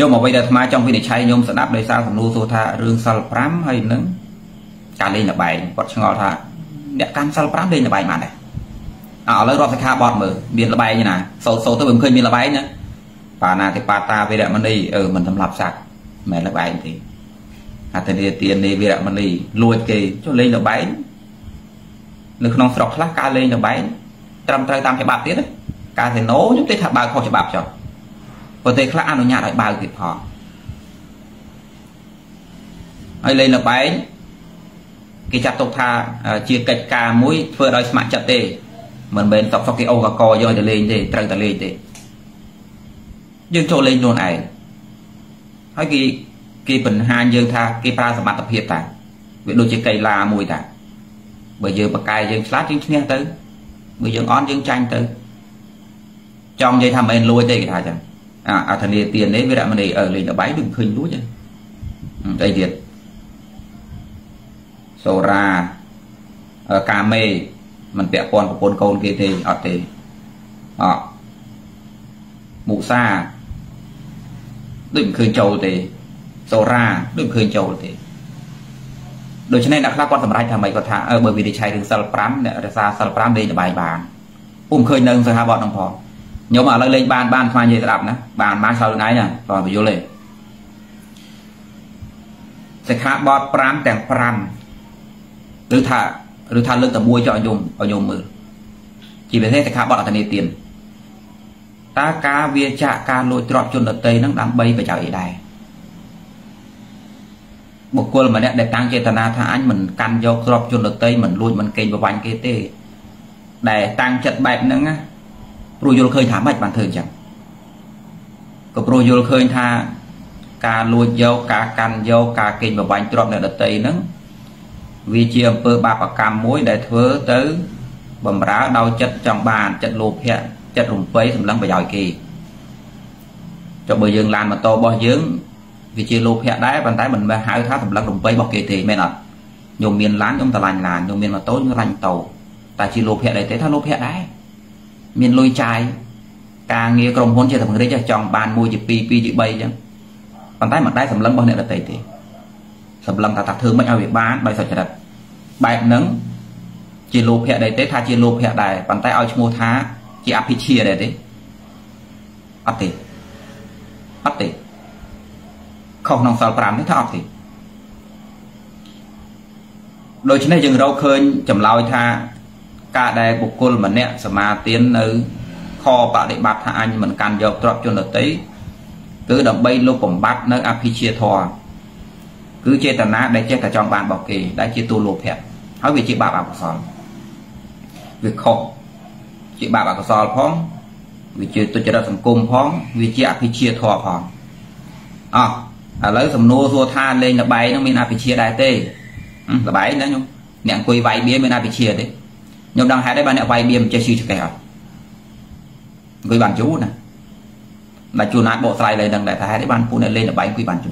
Nhưng mà bây giờ mà trong cái để chay nhôm sẽ đáp đây sao thằng nô sô tha rương sal pram hay nướng cà lên là bài quật ngò tha đẹp can sal pram lên là bài mà này ở lấy rót kha bọt mở biển là bài như nào sâu sâu tôi bấm khơi biển là bài nhá và là thì pata về đệm money ở mình thầm lặp sạc mẹ là bài thì à thì tiền này về đệm money lôi kì cho lên là bài nước non sọc lá cà lên là bài trăm trai tam cái bạc tiết đấy cà thì nấu những cái thà bài kho cho bạc cho và thế khác nó nhà lại bài kịp họ hay lên là bánh cái chặt tục tha chia cạch cà mũi vừa đói mạng chặt tê mình bên tóc cái ô và co do để lên thì trăng ta lên thì nhưng cho lên luôn này hỏi cái phần hai dương tha cái pha mặt tập hiệp ta việc đôi chiếc cây là mùi ta bây giờ bậc cài dương lát chính nghe tới bây giờ on dương tranh tới trong dây thăm bên lôi tê cái thà à thằng này tiền đấy với lại mình để ở lên ở bãi đừng khinh lúa chứ đây việt sora cà mê mình vẽ con của con câu kia thì ở thì họ mụ sa đừng khinh trầu thì sora đừng khinh trầu thì đối cho nên đặt ra con thầm rai thằng mày có thả bởi vì để chạy đường sal pram để ra sal pram đây là bài bàn khơi nâng ra hai bọn đồng phò nhưng mà lên ban pha như đạp nữa bàn mang sau ngay nè còn phải vô lên sẽ khá bọt pram tèng pram rứ thà lên tầm mua cho anh dùng mượn chỉ vì thế sẽ khá bọt ở thành tiền ta cá vía chạ cá lôi trọt chôn đợt tây nó đang bay và chào ý đài một quân mà để tăng chế tần na thà anh mình căn do trọt chôn đợt tây mình luôn mình kênh vào vành kia tê để tăng chật bẹp nữa á rồi vô khơi thả mạch bản thân chẳng có rồi vô khơi tha cá luôn dâu cá canh dâu cá kinh và bánh trộn này là tây nắng vì chiêm bơ ba và cam muối để thưa tới bầm rá đau chất trong bàn chất lụp hiện chất rùng quấy thầm lắng và giỏi kỳ cho bờ dương lan mà to bo dướng vì chia lụp hiện đá bàn tay mình mà hai tháp thầm lắng rùng quấy bọc kỳ thì men ạ nhiều miền lán trong ta lành là nhiều miền mà tối như lành tàu ta chỉ lụp hiện đấy thế tháp lụp hiện đấy miền lôi trái càng nghe cầm hôn chia thầm đấy cho chồng bàn môi chữ pi chữ bay chứ bàn tay mặt đáy thầm lắng bao nhiêu là tẩy thì thầm lắng ta tạc thương mấy ao việc bán bài sợi chặt bài nắng chỉ lụp hiện đấy thế tháp chỉ lụp hiện đấy bàn tay ao mua thá chỉ áp chia đấy đấy ấp thì không nòng sờ làm thế tháp thì đôi chân này dừng râu khơi chầm lao tha cả đại bộ quân mình nè mà tiến nơi kho bạc để bạc thà anh mình can dọc trọt cho nó tới cứ đầm bay lô cổng bát nơi apichia thò cứ chơi tần á để chơi cả trong bàn bảo kỳ đã chơi tu lụp hẹp hỏi về chị bà bảo sòn việc khổ chị bà bảo sòn phong vì chơi tôi chơi ra sầm cung phong vì chơi apichia thò phong lấy sầm nô rùa tha lên là bay nó bên apichia đại tê là bay nữa nhung nè quỳ vay bia bên apichia đấy nhóm đang hái đấy bạn đã vay biêm chơi suy cho kẻ quý bạn chú nè là chú nát bộ sai này đằng đại thái đấy bạn phụ này lên là bánh quý bạn chú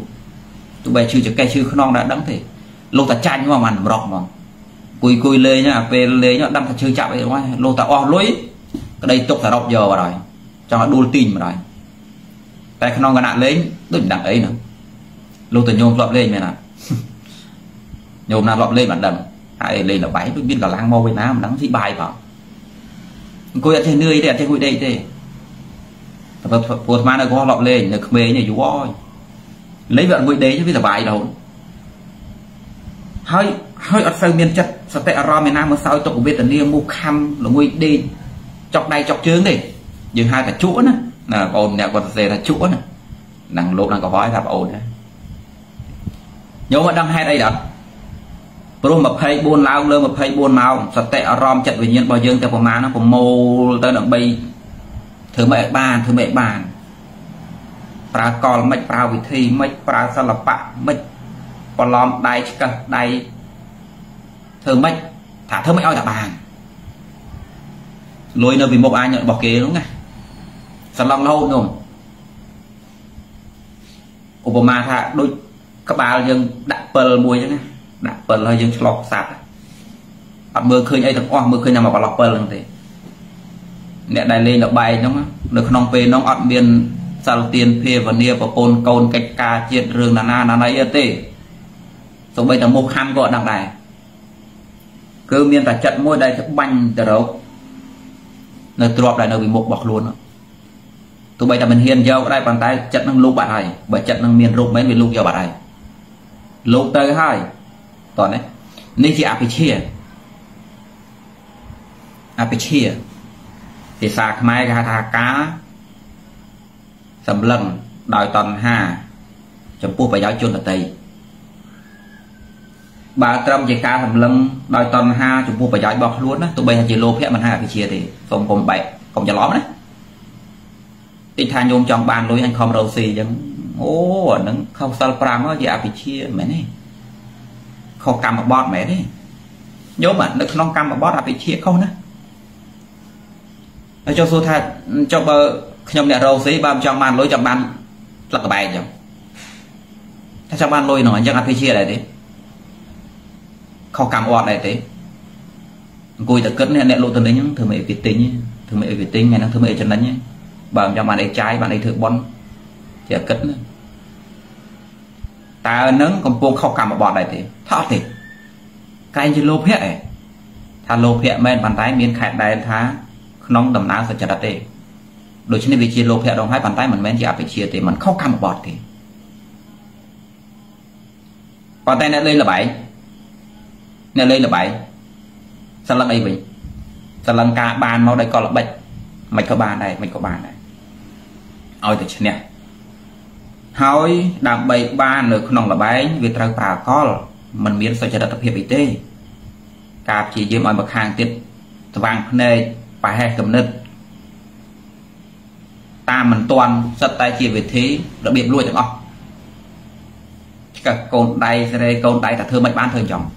tụi bay chưa cho cây chưa non đã đắng thì lô ta chanh mà màn rọt mà cùi lê nhá về lê nhá đâm thật chưa chạm đấy đúng không lô ta o lối cái đây tục là rọc giờ vào rồi cho nó đu tin vào rồi tại non cái nạn lấy đừng đằng ấy nữa lô ta nhôm lọp lên mày nè nhôm là lọp lên bạn đầm ai lên là bãi tôi biết là lang mau bên nam đắng dị bài vào cô đã chơi nơi để chơi hội đây thế một màn này có lọt lên được mê này chú ơi lấy vợ hội đấy chứ biết là bài đâu hơi ở sau miền chất sao tệ ra miền nam mà sao tôi cũng biết là niêm mua khăm là ngồi đi chọc này chọc trướng đi nhưng hai là chỗ nữa là còn nhà còn dề là chỗ này nàng lộ đang có hỏi là ổn đấy nhớ mà đang hai đây đó rồi mà hay buôn lao lên mà hay buôn màu sạch tệ rom chặt về nhân bao dương theo của má nó cũng mô tới động bay thứ mẹ bàn pra con mạch pra vị thi mạch pra sao là bạ mạch còn lom đáy cơ đáy thứ mạch thả thứ mạch oi cả bàn lối nơi vì một ai nhận bỏ kế đúng không sạch lòng lâu rồi Obama thả đôi các bà dương đặt pờ mùi chứ nè đã bật hơi dương lọt sạt mưa khơi ấy thằng mưa khơi nào mà còn lọt bật lần thế nè đại lên là bài nó không p nó ọt biên sao tiền phê và nia và con câu cách ca chuyện rừng là nấy tê số bây giờ một ham gọi đằng này cứ miên là trận môi đây sẽ banh từ đâu nơi drop lại nó bị một bọc luôn tụi bây giờ mình hiền giao đây bàn tay trận năng lúc bạn này bởi trận năng miền rụng mấy miền lúc giờ bạn này lúc tới hai toàn đấy nên chỉ apichia thì sạc mai ra thà cá sầm lần đòi toàn hà chấm pu phải giáo chôn là tây bà trong chỉ cá sầm lần đòi toàn hà chấm pu phải giáo bọc luôn á tụi bây giờ chỉ lô phép mình hai apichia thì không còn bậy không cho lõm đấy ít thay nhôm trong bàn lối anh không đầu xì chẳng ô nó không sao pram á dạ bị chia mẹ này không cầm một bọt mẹ đấy nhớ mà nó không cầm một bọt là bị chia không đó nó cho số thay cho bờ nhôm nhà đầu xì bám trong bàn lối trong bàn là cái bài chẳng trong bàn lối nó chắc là bị chia này đấy không cầm bọt này đấy cùi từ cất này nẹt lộ từ đấy nhá thường mẹ bị tính ngày nó thường mẹ chân đánh nhá bằng cho bạn ấy trái bạn ấy thử bón giờ cất ta nướng còn buông khóc cả một bọn này thì thọ thì cái gì lốp hết này thà lốp hết men bàn tay miếng khẹt đài thá nóng đầm ná sẽ chặt đắt đi đối với việc chia lốp hết đồng hai bàn tay mình men chia phải chia thì mình khóc cả một bọn thì bàn tay này đây là bảy sao lần đây vậy sao lần cả bàn mau đây còn là bệnh mày có bàn này ôi từ trên nè hỏi đạm bày ban được không là bánh việc trang bà có mình miễn sao cho đặt tập hiệp y tế cạp chỉ dưới mọi bậc hàng tiết vàng nơi phải hai cầm nứt ta mình toàn rất tay kia về thế đặc biệt luôn chẳng không các con đây ra đây con tay là thơ mạch bán thường chồng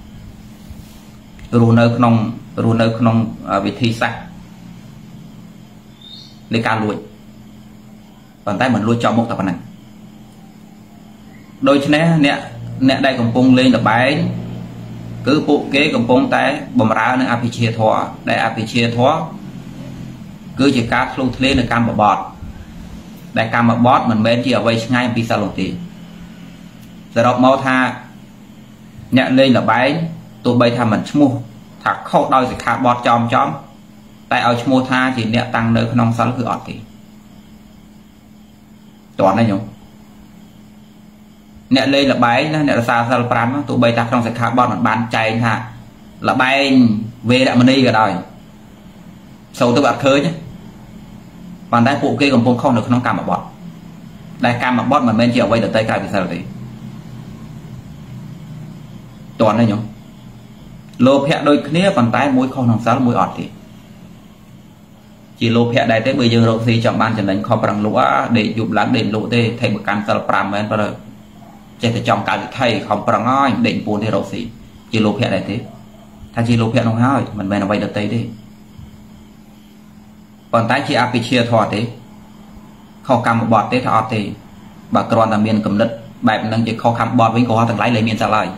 rù nơ không vị thi sạch lấy ca lùi bàn tay mình lùi cho một tập này đôi chân nè đây còn cung lên là bái cứ bộ kế còn cung tay bầm ra nữa api chia thọ đây api chia thọ cứ chỉ cá lùi lên là cam bọt đây cam bọt mình bên chỉ ở vây ngay vì sao lột thì giờ đọc mau tha nhẹ lên là bái tụi bây thà mình mua thà khâu đôi thì khá bọt chom tại ở mua tha thì nẹt tăng nơi không sáu cửa thì toàn này nhung nẹt lên là bái nè nẹt xa xa pram tụi bay ta không sạch carbon bọn bán chạy ha là bay về đã mình đi cả đời sâu tôi bạn khơi nhé bàn tay phụ kia còn không được không cầm một bọt đây cầm một bọt mà bên chiều quay được tay cài vì sao đấy toàn này nhung lô hẹn đôi kia bàn tay mũi không sáu mũi ọt thì chỉ lốp hẹn đại tế bây giờ rộng xí chọn ban chẳng đánh khó bằng lũa để dụm lắng đến lũ tê thầy một cam sơ pram mến vào đời chạy thầy chọn cả thầy không bằng ngói định bốn thế rộng xí chỉ lốp hẹn đại tế thà chỉ lốp hẹn không hỏi mình về nó vay được tây đi còn tái chỉ áp chia thọ thế khó khăn một bọt tế thọ thì bà con là miền cầm đất bài năng chỉ khó khăn bọt với có hoa thằng lái lấy miền ra lại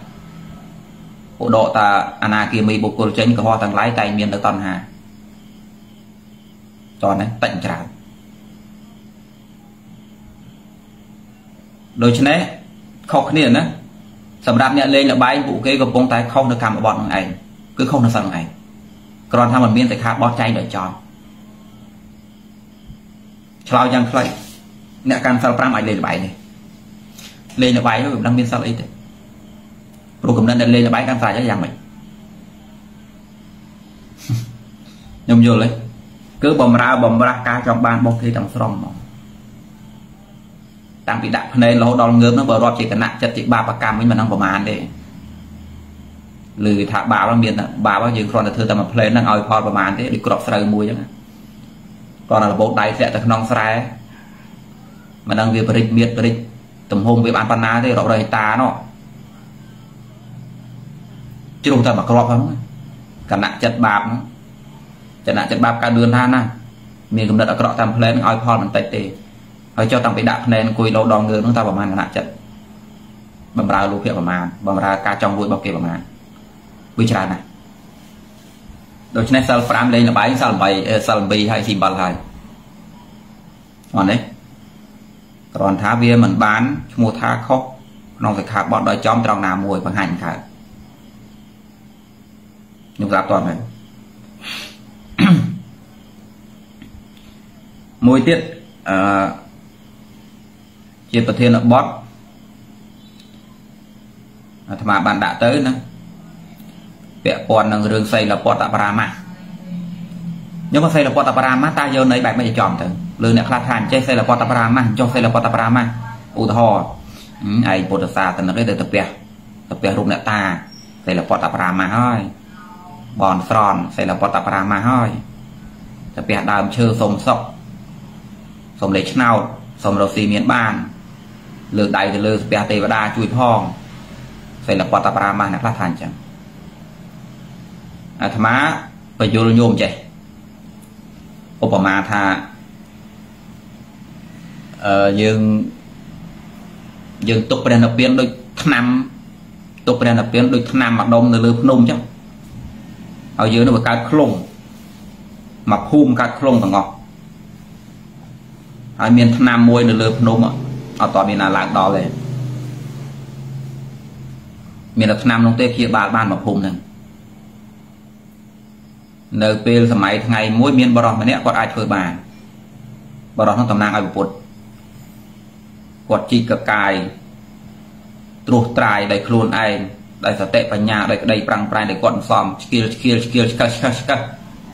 bộ độ ta ana kia mi bộ cô trên có hoa thằng lái tay miền được toàn hà toàn đấy tận trả đôi chân đấy khó khăn liền đó sầm đạp nhẹ lên là bay vụ cái gập bông tay không được cầm bọn này cứ không được sầm này còn tham mình biên tài khá bó chay đợi tròn lao giang xoay nhẹ cam sao pram ảnh lên là bay này lên là bay nó cũng đang biên sao ấy đấy rồi cũng đang lên là bay cam sao cho giang mình nhầm vô lấy cứ bầm ra cá trong bàn bông thì trong sòng mà đang bị đạp này lâu đòn ngớm nó bờ rọt chỉ cần nặng chặt chỉ ba bạc cam với mình đang bầm ăn để lười thả bà đang miền bà bao nhiêu con là thưa tầm một play đang ngồi phò bầm ăn thế đi cọp sợi mùi chứ còn là bộ đại sẽ từ non sài mà đang việc bịch miệt bịch tầm hôm việc ăn panna thế rồi đời ta nó chứ không tầm mà cọp không cả nặng chặt bạc chẳng hạn chặt bắp cá đường than à mình cũng đã có tạm lên oi phòn mình tệ tệ rồi cho tạm bị đạp lên cùi lâu đòn người chúng ta bảo man là chặt bầm ra lục địa bảo man bầm ra cá trong vui bao kia bảo man vui tràn này đối với sal pram lên là bãi sal bì hay sim bal hay còn đấy còn thá bia mình bán mua thá khóc nó phải khá bọn đòi chom trong nào mùi bằng hành cả nhưng ra toàn này mùi tiết trên phần thiên là bót mà bạn đã tới nữa vẽ còn là rừng xây là bót aparama nhưng mà xây là bót aparama ta vô nấy bạn mới chọn thử lương này là thành chơi xây là bót aparama cho xây là bót aparama ủ thò ai bột sa thì nó lấy từ tập bè rụng nè ta xây là bót aparama thôi bòn sòn xây là bót aparama thôi tập bè đào chưa sôm sọc sôm lấy nào sôm đầu xì miếng bàn lừa đầy thì lừa bè tê và đa chui thòng xây là bót aparama này là thành chẳng à thà má phải vô nhôm chạy Obama tha dương tục bên đập biến đôi năm tục bên đập biến đôi năm mặt đông lư nôm chứ ở dưới nó một cái khung mà khung cái khung thằng ngọc ở miền nam môi lư nôm ở toàn miền là làng đó này miền nam nông tây kia ba ban mà khung này nơi peel sớm mai ngày mỗi miền bờ mà nè còn ai chơi bàn bờ nó tầm năng ai bột quật chi cả cài ruột trai đầy khuôn ai đầy sở tệ và nhà đầy đầy prang prang đầy quật xòm skill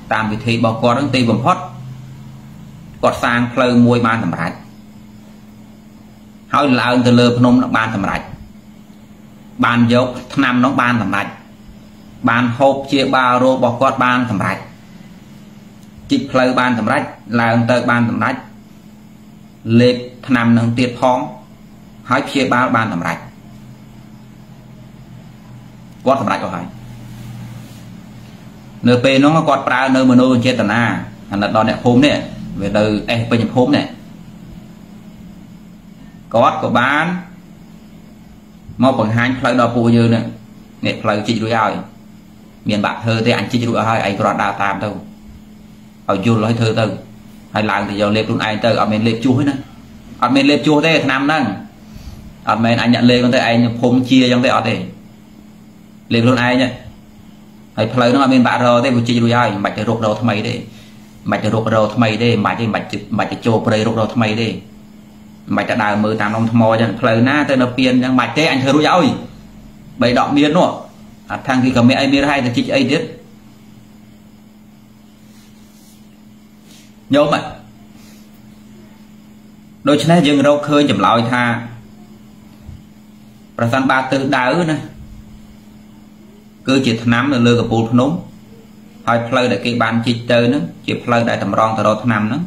tam vị thế bảo quật đang tì bầm hot quật sang pleu môi ban thầm rạch hỏi là ơn từ lơ phnom nó ban thầm rạch ban dốc năm nó ban thầm rạch ban hộp chia ba rô bảo quật ban thầm rạch chi pleu ban thầm rạch là ơn từ ban thầm rạch lệ năm nâng tiết phong hỏi phía ba ban thẩm rạch quát thẩm rạch có hỏi nửa p nó quát pra nửa mano trên tần a là đòn đẹp hôm nè về từ em bên nhập hôm nè quát của bán mau bằng hai plei đò pù như nè nè plei chị đuổi ai miền bạn thơ thì anh chị đuổi ai anh còn đào tam đâu ở du nói thơ từ hay làm thì giờ liệp luôn ai từ ở miền liệp chuối nè ở miền liệp chuối thế nam năng ở miền anh nhận liệp con thế anh phom chia trong thế ở thế liệp luôn ai nhỉ hay plei nó ở miền bạn rồi thế buổi chiều rồi ai mạch để ruột đầu thay mày đi mạch để ruột đầu thay mày đi mạch để trộn plei ruột đầu thay mày đi mạch đã đào mưa tam long tham mò chẳng plei na thế nó biên chẳng mạch thế anh thấy đuổi nhau gì bày đọ miên luôn à thằng khi cầm mẹ anh miên hay thì chị ấy biết nhớ mà đôi chân này dừng râu khơi chậm lòi tha và san ba từ đá nè cứ chỉ nắm là lừa gặp bùn núng hai plei để cái bàn chỉ từ nữa chỉ plei để tầm rong từ đó nằm nữa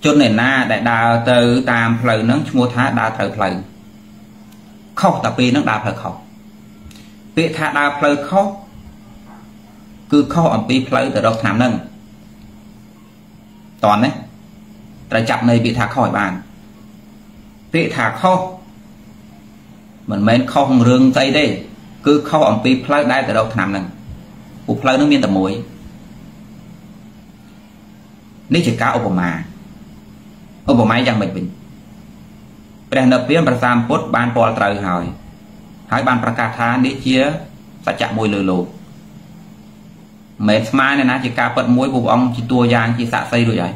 chốt này na để đào từ tam plei nữa mua thá đào từ plei khóc tập pi nó đào plei khóc bị thá đào plei khóc cứ khóc ở pi plei từ đó nằm nữa toàn đấy, tại chặt này bị thả khỏi bàn, bị thả kho, mình men không rương tay đây, cứ kho ẩm pi plei đây từ đâu thằng này, u plei nó miên tầm mũi, nếu chỉ cá Obama chẳng bệnh bình, bên đập biến ban sam post ban pol trời hỏi, hỏi ban prakar tha để chia, ta chặt mùi lừa lù. Mấy mai này nó chỉ ca phật muối bụng ông chỉ tua giang chỉ xạ xây rồi vậy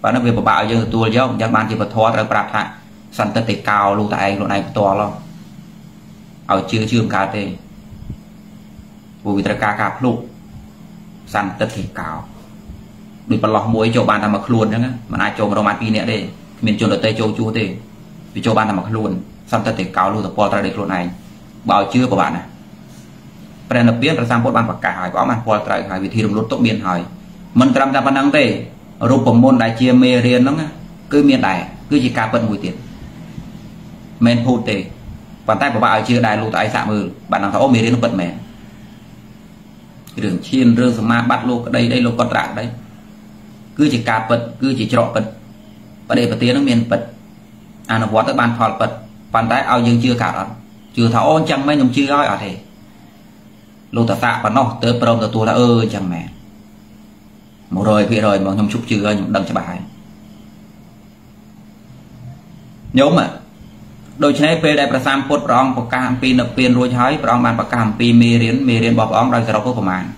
và nó về bảo bạo giờ tua giống chẳng bàn chỉ vật thoa rồi bạc lại sẵn tất tệ cao luôn tại anh luôn này to lo ở chưa chưa cà tê vì tất cả cà lục sẵn tất tệ cao đừng bật lọt muối cho bàn làm mặc luôn đó mà ai cho vào đâu mà pin nữa đây miền trung ở tây châu chua tê vì cho bàn làm mặc luôn sẵn tất tệ cao luôn tập po ra đây luôn này bảo chưa của bạn này bạn đọc biến ra sang ban bạc cả có màn qua trời hải vị thi đồng lốt tốt biên hải mình làm ra ban năng tê rụp môn đại chia mê riêng lắm cứ miền đại cứ chỉ ca bận mùi tiền men hụt tê bàn tay của bạn chưa đại lụt tại sạm mờ bạn đang tháo mê riêng nó bận mẹ đường chiên rương sầm ma bắt lô đây đây lô con rạng đấy cứ chỉ ca bận cứ chỉ trọ bận và để bận tiền nó miền bận anh nó tới ban thọ bận bàn tay ao dương chưa cả chưa tháo chẳng mấy đồng chưa gói ở thế lô ta tạ và nó tới prom ta tua đã ơi chẳng mẹ một rồi kia rồi mà nhom chúc chưa nhom đâm cho bài nhóm ạ đôi chế phê đại bà xăm phút rong bọc cam pin nập pin ruồi cháy rong bàn bọc cam pin mì riến bọc ong đòi rau của màn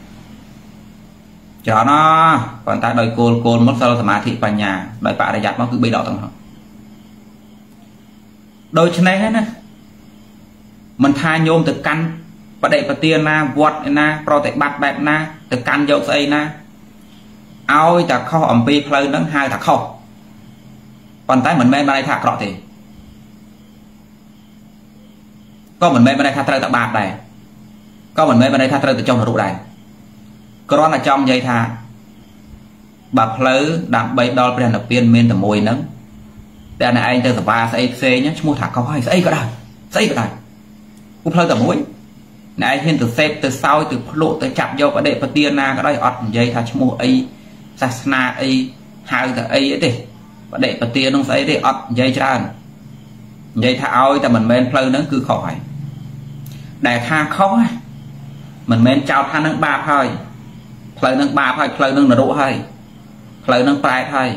cho nó còn ta đòi cồn mất sau mà thị bà nhà đòi bà đại giặt nó cứ bị đỏ tầng đôi chế này hết nè mình thay nhóm từ căn và đại bà tiên na vọt na pro tại bạc bạc na từ căn dậu xây na ao ta kho ẩm pi plei nắng hai ta kho còn tay mình mê mà đây thạc rõ thì có mình mê bên đây thắt rơi tại bạc này có mình mê bên đây thắt rơi tại trong rụt này có đó là trong dây thà bạc lứ đạm bay đo bên là viên men tầm mùi nắng đây là anh chơi tập ba xây xe nhé mua thả câu hay xây cả đời cũng lơ tầm mũi này anh từ xếp từ sau từ lộ tới chạm vô và đệ và tiên na cái đó là ọt dây thà mua ấy sasna ấy hai từ ấy thì và đệ và tiên nó sẽ để ọt dây ra dây thà ôi ta mình men plei nó cứ khỏi đại tha khó mình men trao tha nâng ba thôi plei nâng ba thôi plei nâng là độ thôi plei nâng tai thôi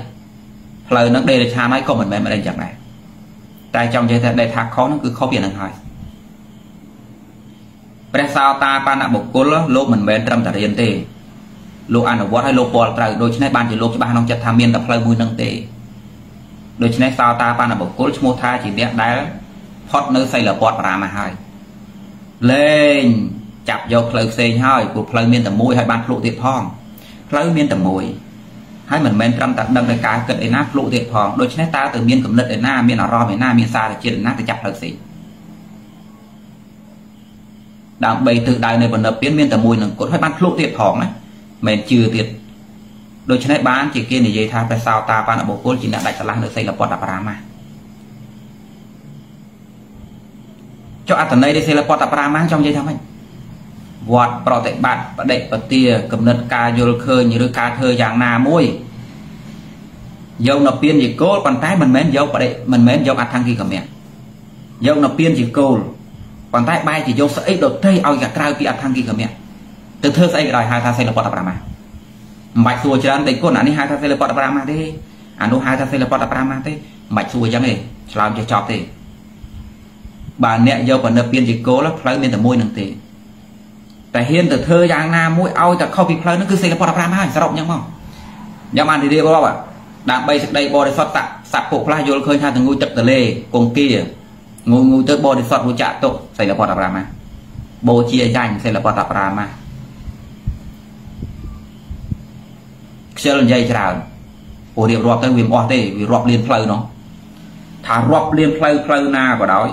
plei nâng đề là cha nói có mình men mà đây chẳng này tại trong dây thà đại tha khó nó cứ khó biển nâng thôi bây sao ta ban nạp bộc côn lốp mình men trâm tà riêng tê lốp ăn ở vót hay lốp bò trai đôi chân này ban chỉ lốp cho ba nông chặt tham miên tập plei mùi nâng tê đôi chân này sao ta ban là bộc cốt mua tha chỉ đẹp đá hot nơi xây là bọt và mà hai lên chặt vô plei xây hai của plei miên tầm môi hai ban lụ tiệt phong plei miên tầm môi hai mình men trăm tặng đâm cái cá cận đến nát lụ tiệt phong đôi chân này ta từ miên cầm lật đến na miên ở ro đến na miên xa là chia đến nát để chặt plei xây đặng bày tự đại này vẫn ở biến miên tầm môi nâng cốt hai ban lụ tiệt phong đấy mình chưa tiệt đôi chân này bán chỉ kia này dây tha tại sao ta ban là bộc cốt chỉ là đại trả lang được xây là bọt và mà cho ở tận đây đây sẽ là bọt và mà trong dây tham anh vọt bảo tệ bạc và đệ và tia cầm nứt ca vô khơi như đứa ca thơ dạng nà môi dâu nộp tiền gì cô còn tay mình mến dâu và đệ mình mến dâu ăn thang khi cầm mẹ dâu nộp tiền gì cô còn tay bay thì dâu sợi đột tay ao gạt rau bị ăn thang khi cầm mẹ từ thơ xây đòi hai ta xây là bọt và mà mạch xua cho anh đấy cô nãy hai ta xây là bọt và mà thế anh đâu hai ta xây là bọt và mà thế mạch xua chẳng hề làm cho chọc thế bà nẹ dâu còn nợ tiền gì cố lắm lấy miên từ môi nằng tì tại hiên từ thơ giang nam mũi ao từ khâu bị lấy nó cứ xây cái bò đập ra mà sao động nhau không nhau ăn thì đi có đâu ạ đang bay đây bò để xót tạm sạp cổ lai vô khơi hai từ ngôi tập từ lê cùng kia ngôi tới bò để xót ngôi chạ tụ xây là bò đập ra mà bò chia dành xây là bò đập ra mà xe lên dây chào ổ điệp rọp tới viêm o tê vì rọp liền plei nó thả rọp liền plei na vào đói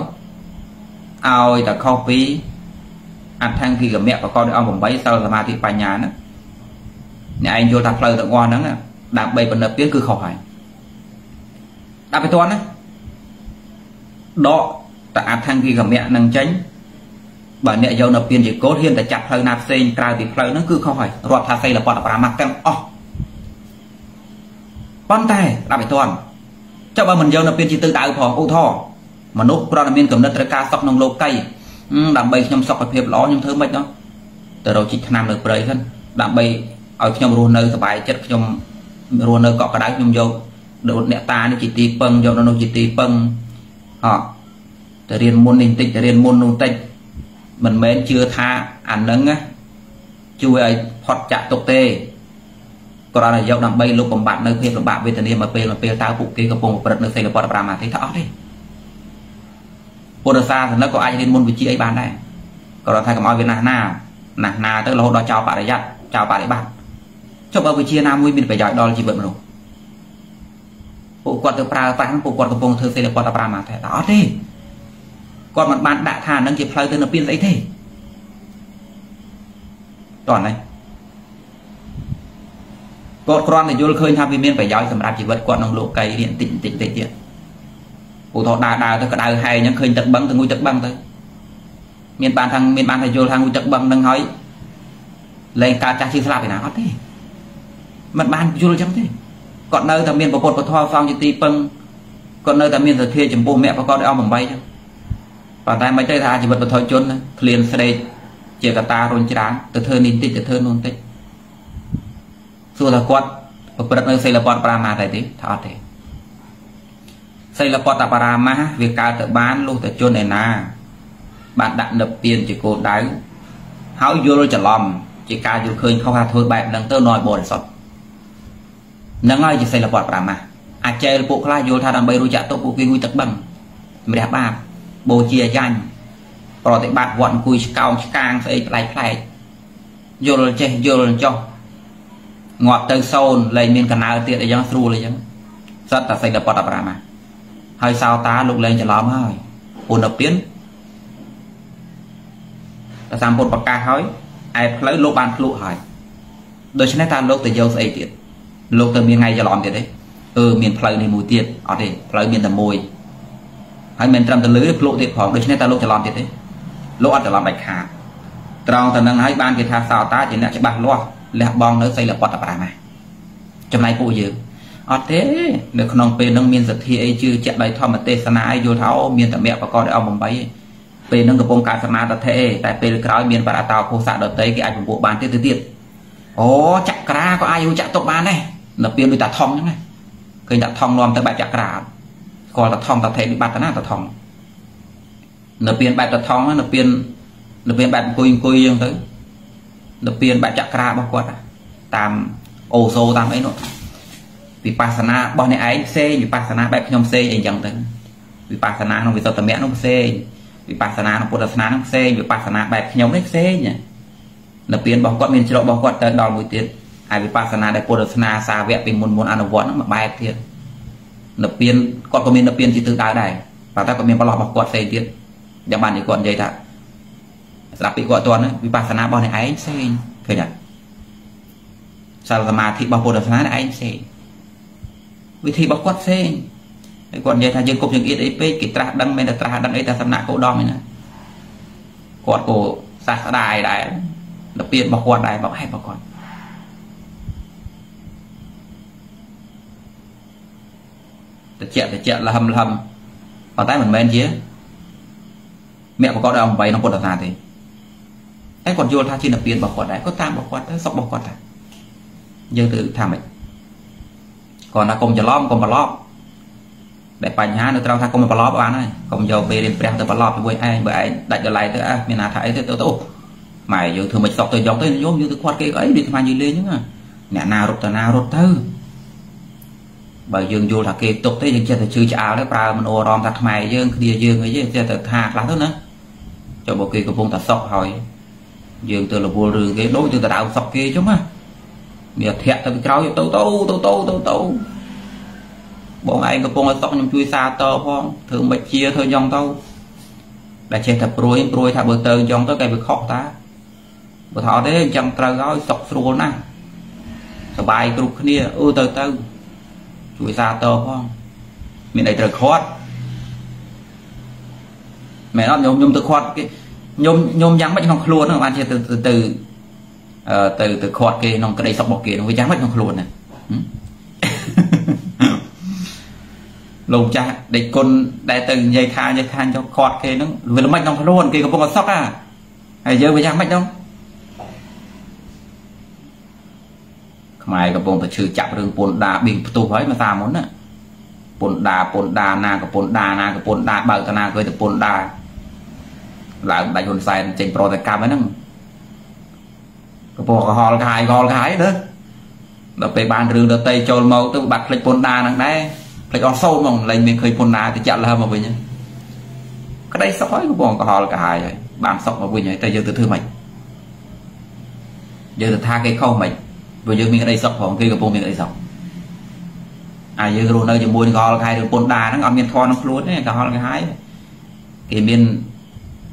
ao ta copy ăn thang khi gặp mẹ và con ông bồng bấy sau là ma thị bà nhà nữa nhà anh vô ta plei được ngon lắm nè đạp bay bật nập tiếng cứ khỏi đạp cái toán đấy đó ta ăn thang khi gặp mẹ năng tránh bà mẹ dâu nập tiền chỉ cốt hiên ta chặt plei nạp sen trai thì plei nó cứ khỏi rọt tha xây là bọt và mặt tem o con tay đạp cái toán cho bà mình dâu nập tiền chỉ tự tạo phò ô thò mà nốt pro là miên cầm đất ra ca sọc nông lô cây đạm bay trong sọc hiệp ló nhưng thứ mấy đó từ đầu chỉ nam được đấy hơn đạm bay ở trong ruộng nơi các bài chất trong ruộng nơi cọ cả đá trong vô độ nẹt ta nó chỉ tì pâng vô nó chỉ tì pâng họ từ riêng môn linh tịch từ riêng môn nông tịch mình mến chưa tha ăn nấng á chui ấy hoặc chặt tục tê còn là dâu đạm bay lúc còn bạn nơi hiệp là bạn về tình mà pê tao phụ kia gặp cùng vật nơi xây là bọt bà mà thấy thọ đi cô đơn xa thì nó có ai đến môn vị trí ấy bán đây còn là thay cầm ao việt nam na tức là hôm đó chào bà để dặn chào bà để bạn cho bà vị trí nam mũi mình phải giỏi đó là chỉ bận rồi bộ quạt từ pra tăng bộ quạt từ vùng thường xây được quạt từ pra mà thế đó đi còn một bạn đã thà nâng kịp plei tới nó pin giấy thế toàn này còn con thì vô khơi tham viên mình phải giỏi sầm rạp chỉ vật quạt nông lộ cây điện tịnh cụ thọ đào tới cả đào hay những khơi chặt băng từ ngôi chặt băng tới miền ban thầy vô thằng ngôi chặt băng đang hỏi lên cá cha chi sao phải nào hết đi mặt ban vô chấm thế còn nơi thằng miền bột bột thò xong như ti băng còn nơi thằng miền thời thia chấm bùn mẹ và con đeo mỏng bay chứ còn tay mấy tay thà chỉ bật bật thôi chốn thôi liền xe đây chỉ cả ta run chán từ thơ nín tít từ thơ nôn tít xua là quạt bật nơi xây là quạt pra mà tại thế thọ thế xây là bọt bà má việc cao tự bán luôn tại chôn này nà bạn đặt đập tiền chỉ cô đáy háo vô chả lòm chỉ cao vô khơi không hà thôi bạn đang tơ nòi bồn sọt nâng ai chỉ xây là bọt bà má à chơi bộ khai vô tha đam bay rồi chặt tốc bộ kia nguy tật bằng mình đẹp ba bồ chia danh rồi thì bạn gọn cùi cao càng phải lại phải vô rồi chơi vô rồi cho ngọt tới sâu lấy miền cà ở tiệt để giăng sưu lấy rất là xây là bọt bà má hơi sao ta lục lên cho lắm hơi ổn độc biến là sang một bậc ca hói ai lấy lục ban lục hỏi đôi chân ta lục từ dâu xây tiệt lục từ miền ngay cho lòm tiệt đấy miền plei này mùi tiệt ở đây plei miền tầm mùi hay miền trầm từ lưới lục tiệt khoảng đôi chân ta lục cho lòm tiệt đấy lục ăn cho lòm bạch hà tròn từ năng hai ban kiệt hà sao ta chỉ là cho ban lục là bong nữa xây là bọt bà má trong này cụ dự ở thế được non pe nâng miên giật thi ấy chứ chẹt bài thọ mà tê sana ai vô tháo miên tạm mẹ và con để ông bồng bấy pe nâng cái bông cà sana ta thế tại pe cái miên và tàu khô sạ đợt tới cái ảnh của bộ bán tiếp tiếp ó chặt ra có ai vô chặt tộc bán này là pe người ta thòng này người ta thòng lòm tới bài chặt ra còn là thòng ta thế bị bắt ta nát ta thòng là pe bài ta thòng là pe bạn cùi dương tới là pe bài chặt ra bao quát tam ô số tam ấy nữa Vipassana bọn này ấy xe Vipassana bẹp nhóm xe ấy chẳng tính Vipassana nó vì sao tầm mẹ nó xe Vipassana nó Buddha nó xe Vipassana bẹp nhóm nó xe nhỉ lập biến bỏ quạt mình chế độ bỏ quạt tới đòn mùi tiền ai Vipassana để Buddha xa vẹn mình muốn ăn nó mà bài tiền lập biến quạt của mình lập biến chỉ từ đá này và ta có mình bỏ quạt xe tiền để bạn thì quạt dây thật là bị quạt toàn Vipassana bọn này ấy xe phải nhỉ sao là mà thị bỏ Buddha là ấy xe vì thì bóc quát xe còn vậy là dân cục những ít ấy phê kì tra đăng men tra đăng ấy ta xâm nạ cổ đo mình nè quạt cổ xa xa đài đài đập tiền bọc quạt đài bọc hay bọc quạt thật chuyện là hầm vào tay mình men chứ mẹ của con đã ông bày nó quạt ở nhà thì ấy còn vô tha chi đập tiền bọc quạt đài có tam bọc quạt sọc bọc quạt à giờ tự thả mình còn là cùng cho lóp cùng bà lóp để bánh há nữa tao tha cùng bà lóp bán này cùng dầu về đến bèo tới bà lóp với ai vậy đặt cho lại tới à miền nào thấy tới tôi mày vừa thường mình sọc tới dọc tới nhôm như tôi quạt cái ấy đi mà như lên chứ mà nhà nào rụt tới bởi dương vô là kia tục tới những chuyện thì chưa chào đấy bà mình ô rom thật mày dương kia dương ấy chứ chuyện thật hạt lá thôi nữa cho bộ kia của vùng thật sọc hỏi dương từ là vua rừng cái đối từ đạo sọc kia chứ mà miệt thiệt tao bị cáu vậy tao bọn anh có phong ở tóc nhung chui xa to phong thường bạch chia thôi dòng tao đã che thập rồi thà bờ tơ dòng tao cái bị khóc ta bờ thọ thế chẳng trâu gói sọc sôi nè sờ bài cục kia tao chui xa to phong miền này trời khót mẹ nó nhôm từ khót cái nhôm dám bệnh không luôn nó ăn chia từ khóa kia nó cái đây sọc bọc kia nó với trắng mất nó luôn nè lồng cha để con đại từ dây than cho khóa kia nó vừa nó mất nó luôn kia có bông sọc à hay giờ với trắng mất đâu mày có bông phải trừ chặt rừng bồn đà bình tù ấy mà ta muốn á bồn đà na có bồn đà bờ ta na cười từ bồn đà là đại hồn sai trên pro tại cam ấy nó bộ hòi nữa đập về bàn rừng đập tây trồn màu tôi bật lịch pôn đa nằng đấy lịch on sâu mỏng lên mình khơi pôn đa thì chặn là mà với nhá cái đây sói của bọn hòi cái rồi bàn sọc mà với nhá tại giờ từ thư mày giờ từ tha cái khâu mày vừa giờ mình ở đây sọc hỏng kia của bọn mình ở đây sọc à giờ rồi nơi giờ mua hòi cái được pôn đa nó ngon miên thon nó luôn đấy cả hòi cái thì miên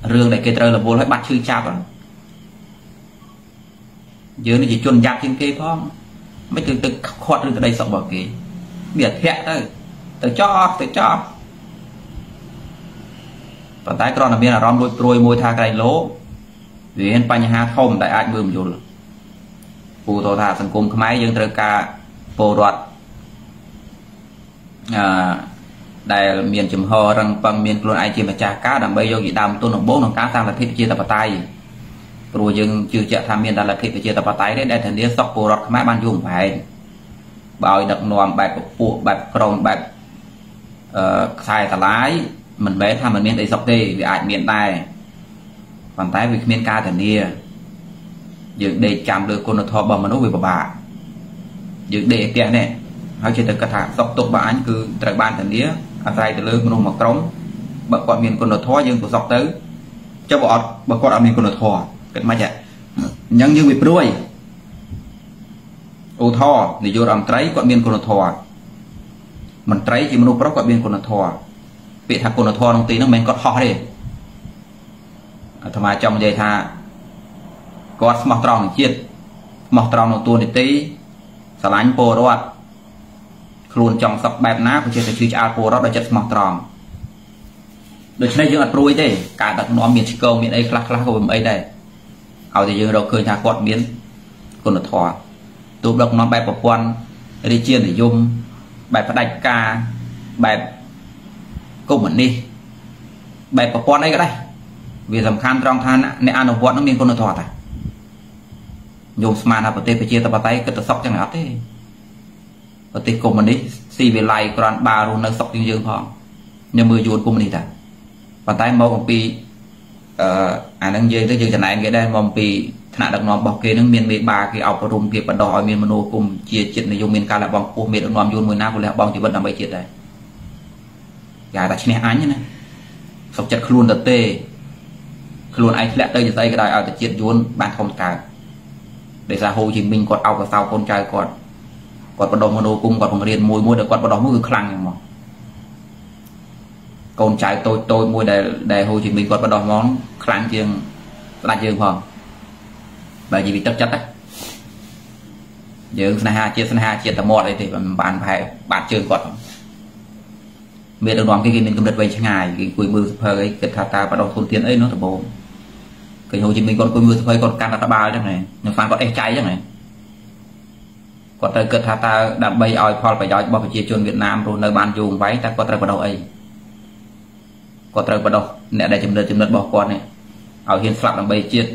rừng này kia trời là vô lại bật chư chạp đó giờ nó chỉ chuẩn giặt trên kia thôi mấy từ khoát lên từ đây xong bảo kì biệt hẹn thôi từ cho và tái con là miền là rom đôi trôi môi tha cái lố vì anh panh ha không đại ai mượm vô phù tổ thà thành cùng máy dân trời ca bồ đoạt đại miền chìm hò rằng bằng miền luôn ai chỉ mà trà cá đầm bây giờ gì đầm tôi nồng bố nồng cá sang là thiết chia tập tay rồi dừng chưa chợ tham miên đã là thịt chia tập tay đấy để thành liên sọc bồ rọt máy ban dùng phải bảo đặt nòm bạch phụ bạch còng bạch xài cả lái mình bé tham mình miên để sọc tê vì ảnh miên tay bàn tay vì miên ca thần nia dựng để chạm được con thò bầm mà nó về bà dựng để tiền này họ chỉ được cả thả sọc tục bà anh cứ tại bàn thần nia à xài từ lưng nó mặc trống bà con miên con thò dương của sọc tới cho bà con ăn miên con thò cái máy vậy nhân như bị đuôi ô thò để vô làm trái con miên con thò mình trái chỉ muốn bóc miên con thò bị thằng con thò nông tí nó mình có thò đi tham trong dây tha có mọc tròn chiết mọc tròn một tuần tí xả lánh po đó luôn trong sập bẹp ná của chơi chơi ăn po đó là chất mọc tròn được này dương ăn ruồi thế cả đặt nó miền câu miền ấy khla khla của mình ấy đây ao thì dương đầu cười nhà quạt miến con thò tụi độc nó bẹp quan đi chiên để dùng bẹp đạch ca bẹp cũng mình đi bẹp quan ấy cái đây vì làm khăn trong than này ăn nó miền con thò này dùng mà là bật chia tập tay cứ tập sóc chẳng hạn thế bật tay cùng mình đi xì về lại còn bà luôn nó sóc dương dương họ nhưng mưa chuột cùng mình đi ta bàn tay màu còn pi anh đang dây tới dây chân này cái đây màu pi thằng đặc nó bọc kia nó miền bề bà kia ọc rung kia bật đỏ miền mano cùng chia chuyện này dùng miền ca là bong của miền đặc nó dùng mười năm của là bong chỉ vẫn làm mấy chuyện đấy gà đặt trên án như này sóc chặt luôn đặt tê luôn ai lẹ tây tay cái đài ở tập chuyện vốn bàn không cả để ra Hồ Chí Minh còn ao cả sau con trai còn bắt đầu môn đồ cung còn phòng riêng môi môi được còn bắt đầu môi khăn mà con trai tôi môi để Hồ Chí Minh còn bắt đầu món khăn trường là trường phòng bởi vì tất chất đấy giờ sanh hai chia tầm một đấy thì bạn phải bạn trường còn biết được đoán cái mình cầm đặt về ngày cái cuối mưa phơi cái ta bắt đầu thôn tiền ấy nó là bồn cái Hồ Chí Minh con cuối mưa phơi con can đã bao trong này nó phang con cháy trong này còn tới cái ta đã bay oi phò phải giỏi bao phải chia Việt Nam rồi nơi ban dùng váy ta có tới bắt đầu ấy có tới bắt đầu nè đây chấm đất bỏ con này ở hiện sập làm bay chia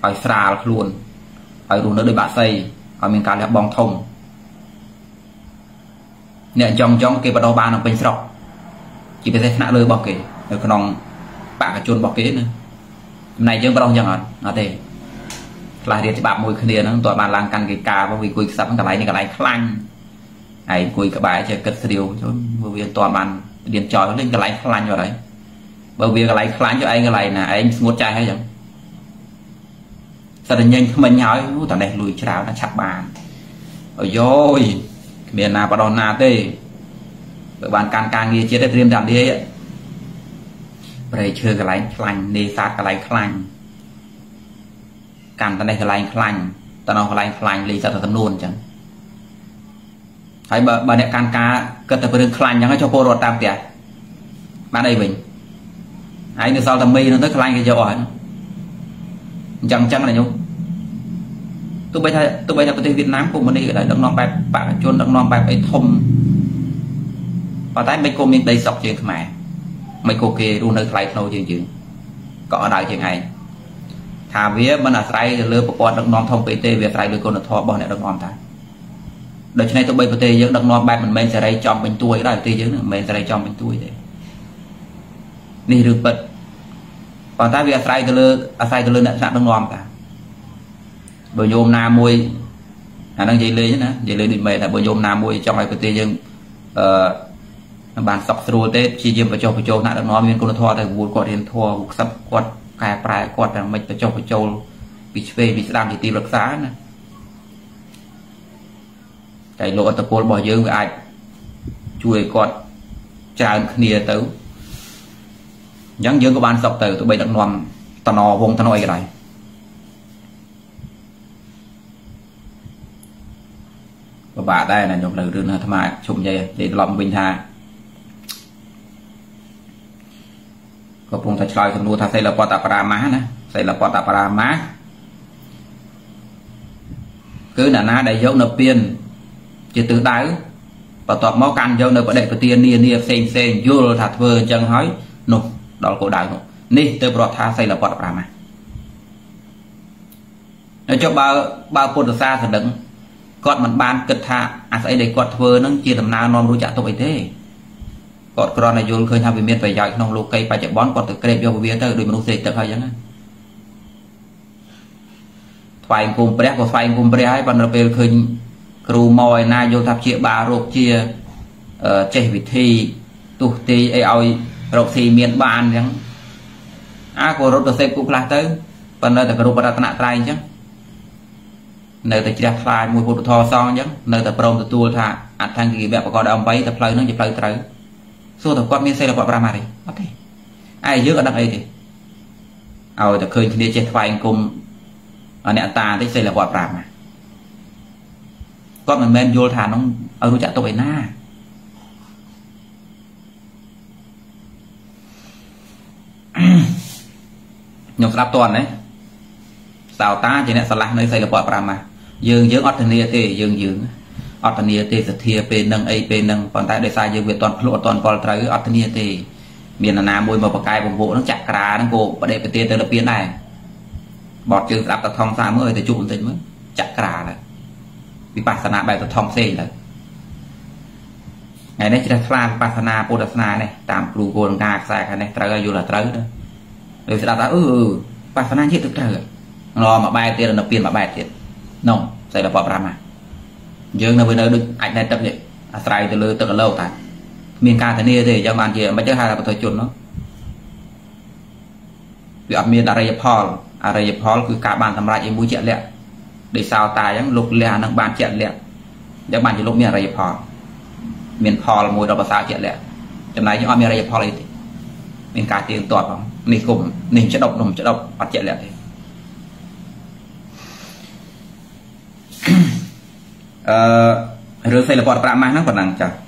ở xa luôn ở ruộng nơi bà xây ở miền Cà Lạt bong thông nè trong cái bắt đầu ban nó bên sọc chỉ phải thế nã lơi bỏ kể rồi còn bạn cả chôn bỏ kể nữa này chứ bắt đầu chẳng hạn nó thế là thì bạn môi kia nó tòa bàn lang căn cái cà bởi vì cuối sắp cả này khăn này cuối cả bài chơi cất điều cho bởi vì tòa bàn điện tròn lên cái lái khăn vào đấy bởi vì cái lái khăn cho anh cái này là anh một chai hay chẳng sao tự nhiên mình hỏi tao này lùi cho đào nó chặt bàn ôi dồi miền nào bà đòn nào thế bạn càng nghe chết thêm đàn đi ấy về chơi cái lạnh lạnh nề sát cái lạnh lạnh cảm ta này cái lạnh ta nói cái lạnh lạnh lấy ra từ thầm luôn chẳng thấy bà đẹp càng cá cần tập được lạnh chẳng cho cô rồi tam tiệt bạn đây mình ấy từ sau thầm mi nó tới cái lạnh cái dầu ỏi chẳng là nhung tôi bây giờ tôi tới Việt Nam cùng mình đi cái đấy đang non bạc bạn chôn đang non bạc ấy thùng và tại mấy cô miền Tây sọc chuyện mẹ mấy cô kia luôn nơi khai nô chuyện có đại chuyện này thà vía bên là say lừa bà con đang non thông pt về say lừa con là thọ bọn này đang non ta đợt này tôi bây pt dưỡng đang non bạc mình sẽ đây chọn mình tuổi đại pt dưỡng mình sẽ đây chọn mình tuổi đấy đi được bật còn tại vì say lừa đã sẵn đang non ta bởi nhôm na môi là đang dây lê định mày là bởi nhôm na môi trong này pt dưỡng bạn sọc rồi tết chỉ riêng vào châu nãy đã nói miền Côn Thọ thì buồn quạt hiền thua sắp quạt cài prai quạt là mình vào châu bị về bị làm thì tìm được giá này cái lỗ tập côn bỏ dương với ai chui quạt tràn nia tấu nhắn dương của bạn sọc từ tụi bây đang nằm tao nò vùng tao nói cái này và bà đây là nhộng lời rừng là tham hại chụm dây để lòng bình thà có vùng thật trời thầm đua thay là qua tạp ra má nè xây là qua tạp ra má cứ là na đầy dấu nợ tiền chứ từ đáy và tọt máu căn dấu nợ có đệ của tiền nia xem vô thật vừa chân hói nụ đó cổ đại nụ ni tôi bọt tha xây là qua tạp ra má nói cho bao phút được xa thật đứng còn mình ban kịch thà à sẽ để quạt vừa nó chia làm na non nuôi chả tội thế Cọt con này vô khơi nhau bị miệt phải dài nông lô cây phải chạy bón cọt từ cây vô bia tới đuổi một xe tập hai nhá. Phải cùng bè của phải cùng bè hai bạn nó về khơi kêu mồi na vô tháp chia bà rộp chia chạy vị thi tụt ti ai rộp thì miệt bàn nhá. À của rộp xe cũng là tới bạn nơi từ kêu bát nát trai nhá. Nơi từ chia phai mùi bột thò son nhá. Nơi từ prom từ tua thà ăn thang thì bè của con đầm bay từ phơi nó chỉ phơi tới. Số thằng quan miên xây là bọn Brahma đấy, ai dưới ở đằng ấy thì, ao thì khơi kia chết phai cùng ở nẹn ta đấy xây là bọn Brahma, con mình men vô thả nó ở núi chợ tộc ấy na, nhục sập toàn đấy, sào ta chỉ nẹn sạt lăn nơi xây là bọn Brahma, dương dưới ở thằng kia thì dương dưới. Atania tê sệt thiệp bên nâng ai bên nâng còn tại đây sai dương việt toàn lộ toàn còn trái atania tê miền nam môi màu bạc cay vùng bộ nó chặt cá nó gồ và để về tê tới là biến này bọt trường đạp tập thong xa mới thì trụ tình mới chặt cá này vì pasana bài tập thong xê này ngày nay chỉ là pha pasana podasana này tạm glucon ga xài cái này trái vô là trái đó rồi sẽ đặt ra pasana chết được trái rồi mà bài tê là biến mà bài tê nông đây là bỏ ra mà dương là bên đó được ảnh này tập vậy, trai từ lâu tại miền ca thế này thì cho bạn chị mà chắc hai là một thời chuẩn nó, vì ở miền Arayapol cứ cả bàn làm lại em muốn chuyện lẹ, để sao tài những lục lẹ năng bàn chuyện lẹ, để bạn chỉ lục miền Arayapol, miền Paul mùi đó là sao chuyện lẹ, trong này những ở miền Arayapol thì miền ca tiền toàn không, này cùng này chất độc nồng chất độc bắt chuyện lẹ thì. Rồi xây là bọn Brahma nó còn đang chả